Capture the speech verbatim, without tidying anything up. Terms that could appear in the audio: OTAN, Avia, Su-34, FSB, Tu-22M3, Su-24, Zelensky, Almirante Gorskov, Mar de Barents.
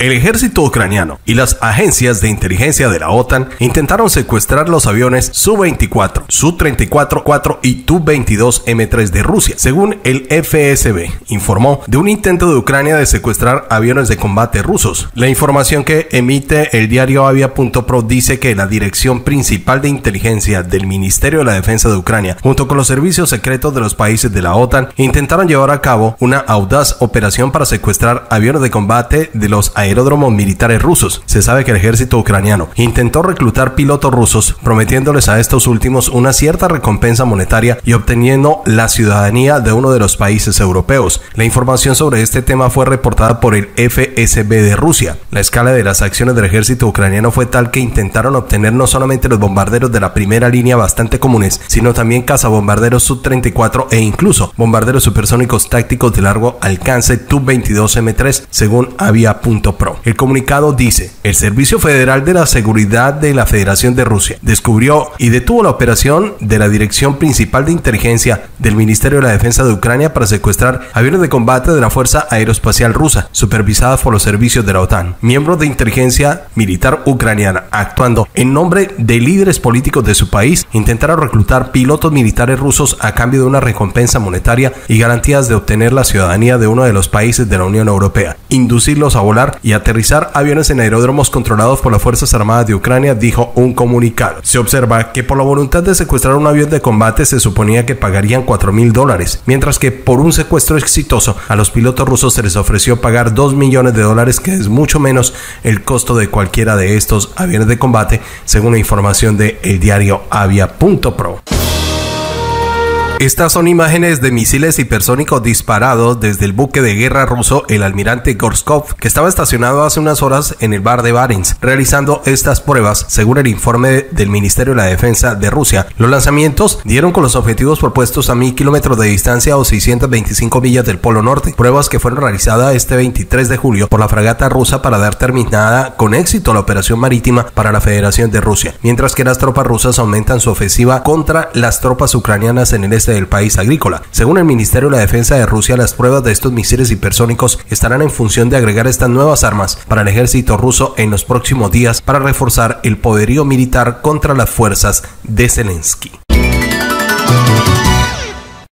el ejército ucraniano y las agencias de inteligencia de la OTAN intentaron secuestrar los aviones Su veinticuatro, Su treinta y cuatro cuatro y Tu veintidós M tres de Rusia, según el F S B informó de un intento de Ucrania de secuestrar aviones de combate rusos. La información que emite el diario Avia punto pro dice que la Dirección Principal de Inteligencia del Ministerio de la Defensa de Ucrania, junto con los servicios secretos de los países de la OTAN, intentaron llevar a cabo una audaz operación para secuestrar aviones de combate de los aeródromos militares rusos. Se sabe que el ejército ucraniano intentó reclutar pilotos rusos, prometiéndoles a estos últimos una cierta recompensa monetaria y obteniendo la ciudadanía de uno de los países europeos. La información sobre este tema fue reportada por el F S B de Rusia. La escala de las acciones del ejército ucraniano fue tal que intentaron obtener no solamente los bombarderos de la primera línea bastante comunes, sino también cazabombarderos Su treinta y cuatro e incluso bombarderos supersónicos tácticos de largo alcance Tu veintidós M tres, según Avia punto pro. El comunicado dice: el Servicio Federal de la Seguridad de la Federación de Rusia descubrió y detuvo la operación de la Dirección Principal de Inteligencia del Ministerio de la Defensa de Ucrania para secuestrar aviones de combate de la Fuerza Aeroespacial Rusa, supervisadas por los servicios de la OTAN, miembros de inteligencia militar ucraniana, actuando en nombre de líderes políticos de su país, intentaron reclutar pilotos militares rusos a cambio de una recompensa monetaria y garantías de obtener la ciudadanía de uno de los países de la Unión Europea, inducirlos a volar y aterrizar aviones en aeródromos controlados por las Fuerzas Armadas de Ucrania, dijo un comunicado. Se observa que por la voluntad de secuestrar un avión de combate se suponía que pagarían cuatro mil dólares, mientras que por un secuestro exitoso a los pilotos rusos se les ofreció pagar dos millones de dólares, que es mucho menos el costo de cualquiera de estos aviones de combate, según la información de el diario Avia punto pro. Estas son imágenes de misiles hipersónicos disparados desde el buque de guerra ruso el Almirante Gorskov, que estaba estacionado hace unas horas en el Mar de Barents, realizando estas pruebas, según el informe del Ministerio de la Defensa de Rusia. Los lanzamientos dieron con los objetivos propuestos a mil kilómetros de distancia o seiscientas veinticinco millas del Polo Norte, pruebas que fueron realizadas este veintitrés de julio por la fragata rusa para dar terminada con éxito la operación marítima para la Federación de Rusia, mientras que las tropas rusas aumentan su ofensiva contra las tropas ucranianas en el este del país agrícola. Según el Ministerio de la Defensa de Rusia, las pruebas de estos misiles hipersónicos estarán en función de agregar estas nuevas armas para el ejército ruso en los próximos días para reforzar el poderío militar contra las fuerzas de Zelensky.